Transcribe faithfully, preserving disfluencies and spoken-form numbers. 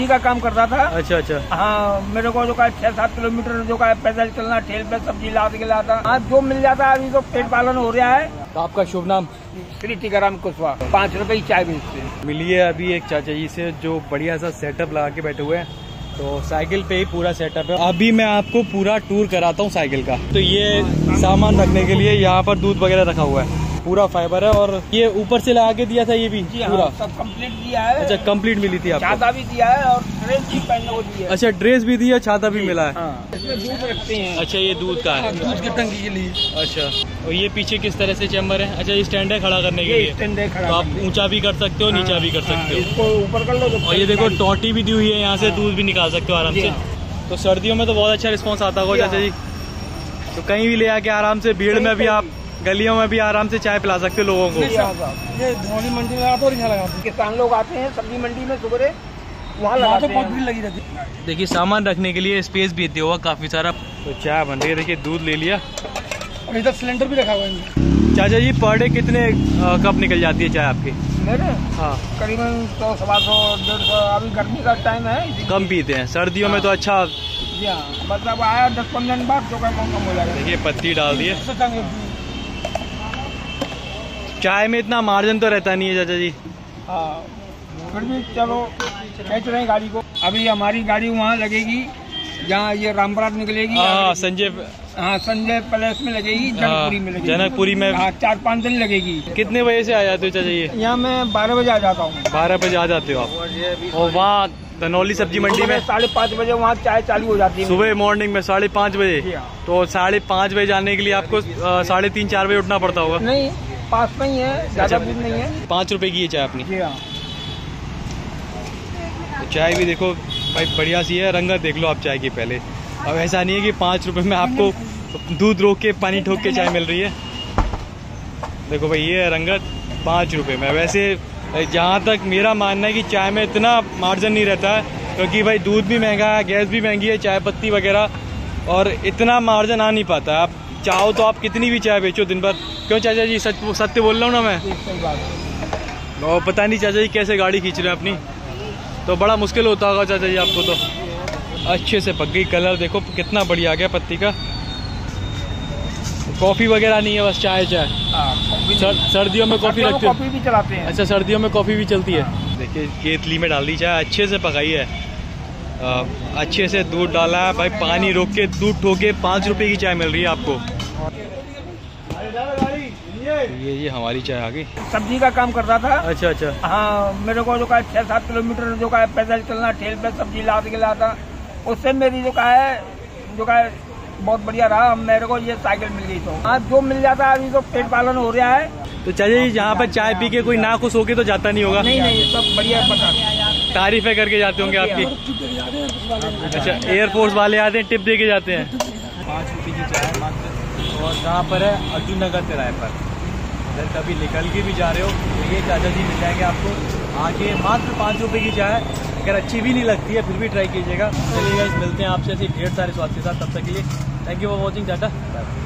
मजदूरी का काम करता था। अच्छा अच्छा। हाँ, मेरे को जो का छह सात किलोमीटर जो का पैदल चलना, ठेल पे सब्जी लाद के लाता, आज जो मिल जाता है अभी तो पेट पालन हो रहा है। तो आपका शुभ नाम? श्री टीकाराम कुशवाहा। पाँच रुपए की चाय बेचते हैं। मिलिए अभी एक चाचा जी से जो बढ़िया सा सेटअप लगा के बैठे हुए हैं। तो साइकिल पे ही पूरा सेटअप है। अभी मैं आपको पूरा टूर कराता हूँ साइकिल का। तो ये सामान रखने के लिए यहाँ पर दूध वगैरह रखा हुआ है, पूरा फाइबर है। और ये ऊपर से लगा के दिया था ये भी पूरा? हाँ, सब कंप्लीट दिया है। अच्छा, कंप्लीट मिली थी आपको? छाता भी दिया है और ड्रेस भी पहनने को दिया है। अच्छा, ड्रेस भी दिया, छाता भी मिला है। हाँ। इसमें दूध रखते हैं। अच्छा, ये दूध का है, दूध की टंकी के लिए। अच्छा, और ये पीछे किस तरह से चैम्बर है? अच्छा, ये स्टैंड है खड़ा करने के लिए। स्टैंड है खड़ा, आप ऊंचा भी कर सकते हो, नीचा भी कर सकते हो, इसको ऊपर कर लो। और ये देखो टोटी भी दी हुई है, यहाँ से दूध भी निकाल सकते हो आराम से। तो सर्दियों में तो बहुत अच्छा रिस्पॉन्स आता होगा चाचा जी। तो कहीं भी ले आके आराम से, भीड़ में भी, आप गलियों में भी आराम से चाय पिला सकते लोगों को। ये धोनी मंडी में आते और यहाँ लगाते किसान लोग आते हैं, सब्जी मंडी में सुबह वहाँ लगाते हैं। बहुत भीड़ लगी रहती है। देखिए सामान रखने के लिए स्पेस भी दिया हुआ काफी सारा। तो चाय बन रही है, देखिए दूध ले लिया और इधर सिलेंडर भी रखा हुआ है। चाचा जी पर डे कितने कप निकल जाती है चाय आपकी? मेरे? हाँ, करीबन सौ सवा सौ डेढ़ सौ। अभी गर्मी का टाइम है, कम पीते हैं। सर्दियों में तो अच्छा, मतलब आया दस पंद्रह दिन बाद कम हो जाएगा। देखिए पत्ती डाल दिए। चाय में इतना मार्जिन तो रहता नहीं है चाचा जी। हाँ, फिर भी चलो खींच रहे हैं गाड़ी को। अभी हमारी गाड़ी वहाँ लगेगी जहाँ ये रामपुरात निकलेगी। हाँ, संजय। हाँ, संजय पैलेस में लगेगी, जनकपुरी में लगेगी। जनकपुरी में हाँ, चार पाँच दिन लगेगी। कितने बजे से आ जाते हो चाचा जी? यहाँ मैं बारह बजे आ जाता हूँ। बारह बजे आ जाते हो आप? और वहाँ धनौली सब्जी मंडी में साढ़े पाँच बजे वहाँ चाय चालू हो जाती है। सुबह मॉर्निंग में साढ़े पाँच बजे? तो साढ़े पाँच बजे जाने के लिए आपको साढ़े तीन चार बजे उठना पड़ता होगा? नहीं, पास में ही है, ज़्यादा दूर नहीं है। पाँच रुपए की है चाय अपनी? जी हाँ। चाय भी देखो भाई बढ़िया सी है, रंगत देख लो आप चाय की पहले। अब ऐसा नहीं है कि पाँच रुपए में आपको दूध रोक के पानी ठोक के चाय मिल रही है। देखो भाई ये रंगत पाँच रुपए में। वैसे जहाँ तक मेरा मानना है कि चाय में इतना मार्जिन नहीं रहता है, क्योंकि भाई दूध भी महंगा है, गैस भी महंगी है, चाय पत्ती वगैरह, और इतना मार्जिन आ नहीं पाता। आप चाहो तो आप कितनी भी चाय बेचो दिन भर। क्यों चाचा जी? सच सत्य बोल रहा हूँ ना मैं। सही बात है। और पता नहीं चाचा जी कैसे गाड़ी खींच रहे हैं अपनी, तो बड़ा मुश्किल होता होगा चाचा जी आपको। तो अच्छे से पक गई, कलर देखो कितना बढ़िया आ गया पत्ती का। कॉफ़ी वगैरह नहीं है, बस चाय चाय। सर, सर्दियों में कॉफ़ी रखते हो? कॉफ़ी भी चलाते हैं। अच्छा, सर्दियों में कॉफ़ी भी चलती है। देखिए केतली में डाल दी चाय, अच्छे से पकाई है, आ, अच्छे से दूध डाला है भाई, पानी रोक के दूध ठोके। पाँच रुपए की चाय मिल रही है आपको। ये ये हमारी चाय आ गई। सब्जी का काम करता था। अच्छा अच्छा। हाँ, मेरे को जो का छह सात किलोमीटर जो का पैदल चलना, ठेल पे सब्जी लाद के लाता, उससे मेरी जो का है जो का है, बहुत बढ़िया रहा। मेरे को ये साइकिल मिल गई तो आज जो मिल जाता है अभी तो पेट पालन हो रहा है। तो चलिए यहाँ पर चाय पी के कोई ना खुश होके तो जाता नहीं होगा? नहीं नहीं, सब बढ़िया। तारीफें करके जाते होंगे आपकी? अच्छा, एयरफोर्स वाले आते हैं, टिप दे के जाते हैं। पाँच रुपये की चाय मात्र। और कहाँ पर है? अर्जुन नगर तिराए पर। अगर कभी निकल के भी जा रहे हो तो ये चाचा जी मिल जाएंगे आपको। आगे मात्र पाँच रुपये की चाय, अगर अच्छी भी नहीं लगती है फिर भी ट्राई कीजिएगा। चलिए गाइस, मिलते हैं आपसे ऐसे ढेर सारे स्वाद के साथ। तब तक के लिए thank you for watching. Tata, bye.